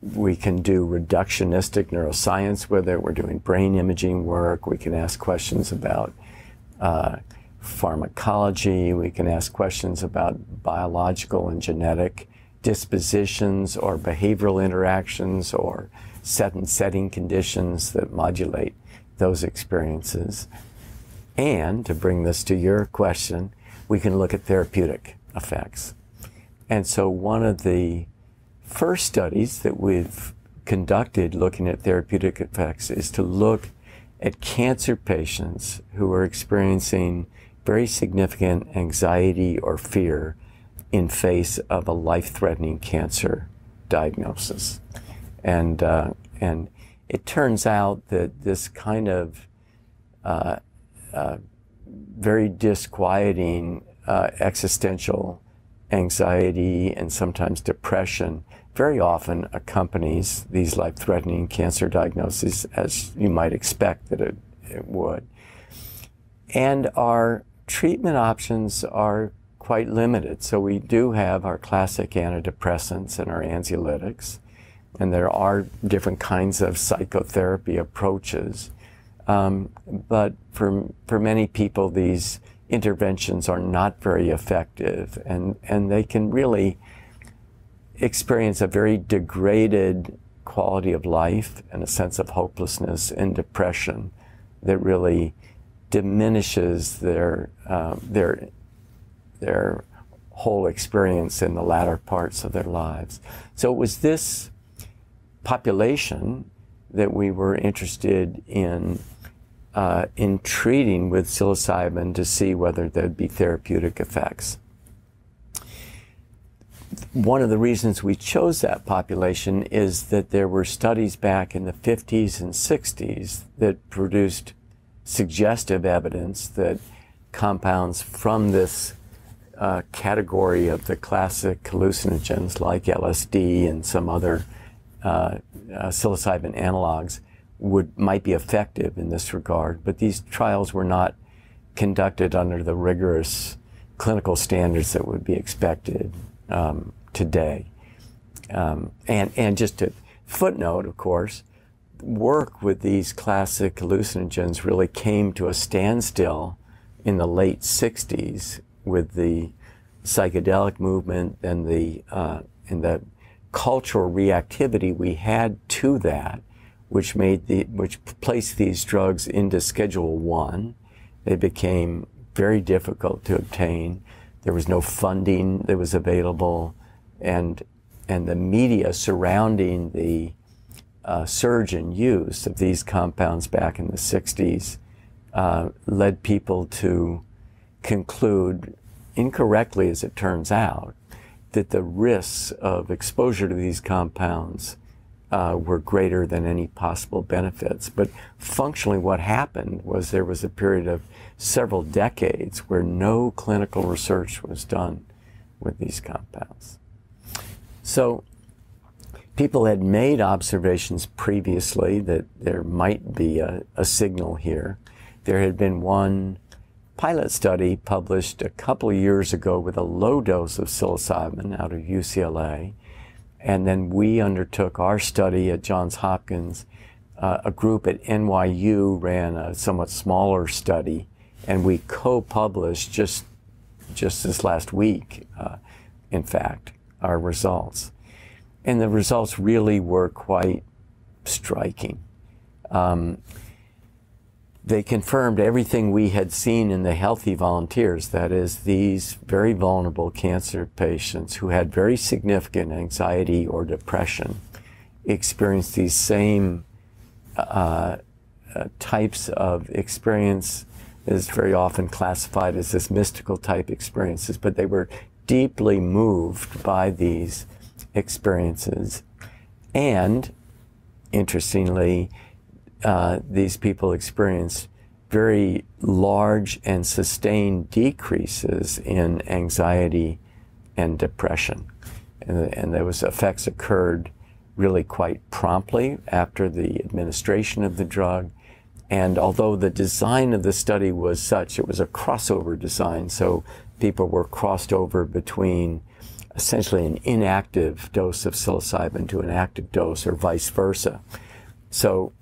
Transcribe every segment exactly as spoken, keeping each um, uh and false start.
We can do reductionistic neuroscience with it. We're doing brain imaging work. We can ask questions about uh, pharmacology. We can ask questions about biological and genetic dispositions or behavioral interactions or set and setting conditions that modulate those experiences. And to bring this to your question, we can look at therapeutic effects. And so one of the first studies that we've conducted looking at therapeutic effects is to look at cancer patients who are experiencing very significant anxiety or fear in face of a life-threatening cancer diagnosis. And, uh, and it turns out that this kind of uh, uh, very disquieting uh, existential anxiety and sometimes depression very often accompanies these life-threatening cancer diagnoses, as you might expect that it, it would. And our treatment options are quite limited. So we do have our classic antidepressants and our anxiolytics, and there are different kinds of psychotherapy approaches. Um, but for, for many people, these interventions are not very effective, and, and they can really experience a very degraded quality of life and a sense of hopelessness and depression that really diminishes their, uh, their, their whole experience in the latter parts of their lives. So it was this population that we were interested in Uh, in treating with psilocybin to see whether there'd be therapeutic effects. One of the reasons we chose that population is that there were studies back in the fifties and sixties that produced suggestive evidence that compounds from this uh, category of the classic hallucinogens like L S D and some other uh, uh, psilocybin analogs Would, might be effective in this regard, but these trials were not conducted under the rigorous clinical standards that would be expected um, today. Um, and, and just to footnote, of course, work with these classic hallucinogens really came to a standstill in the late sixties with the psychedelic movement and the, uh, and the cultural reactivity we had to that, which made the, which placed these drugs into Schedule One. They became very difficult to obtain. There was no funding that was available, and and the media surrounding the uh, surge in use of these compounds back in the sixties uh, led people to conclude, incorrectly as it turns out, that the risks of exposure to these compounds Uh, were greater than any possible benefits. But functionally what happened was there was a period of several decades where no clinical research was done with these compounds. So people had made observations previously that there might be a, a signal here. There had been one pilot study published a couple of years ago with a low dose of psilocybin out of U C L A. And then we undertook our study at Johns Hopkins. Uh, a group at N Y U ran a somewhat smaller study, and we co-published just, just this last week, uh, in fact, our results. And the results really were quite striking. Um, they confirmed everything we had seen in the healthy volunteers, that is, these very vulnerable cancer patients who had very significant anxiety or depression experienced these same uh, uh, types of experience that is very often classified as this mystical type experiences, but they were deeply moved by these experiences. And interestingly, Uh, these people experienced very large and sustained decreases in anxiety and depression. And, and those effects occurred really quite promptly after the administration of the drug. And although the design of the study was such, it was a crossover design, so people were crossed over between essentially an inactive dose of psilocybin to an active dose, or vice versa. So,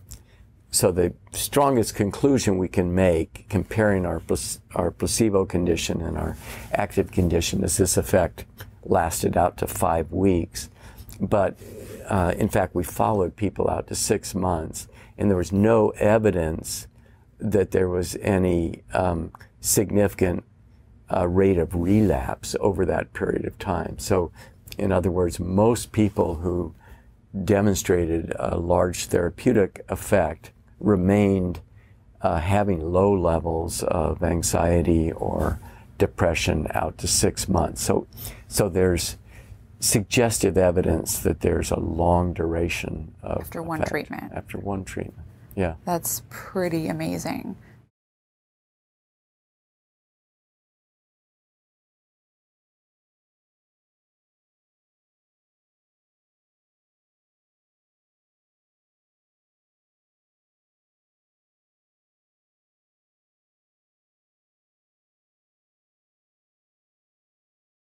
so the strongest conclusion we can make, comparing our, our placebo condition and our active condition, is this effect lasted out to five weeks. But uh, in fact, we followed people out to six months, and there was no evidence that there was any um, significant uh, rate of relapse over that period of time. So, in other words, most people who demonstrated a large therapeutic effect remained uh, having low levels of anxiety or depression out to six months. So, so there's suggestive evidence that there's a long duration of after one treatment. After one treatment, yeah. That's pretty amazing.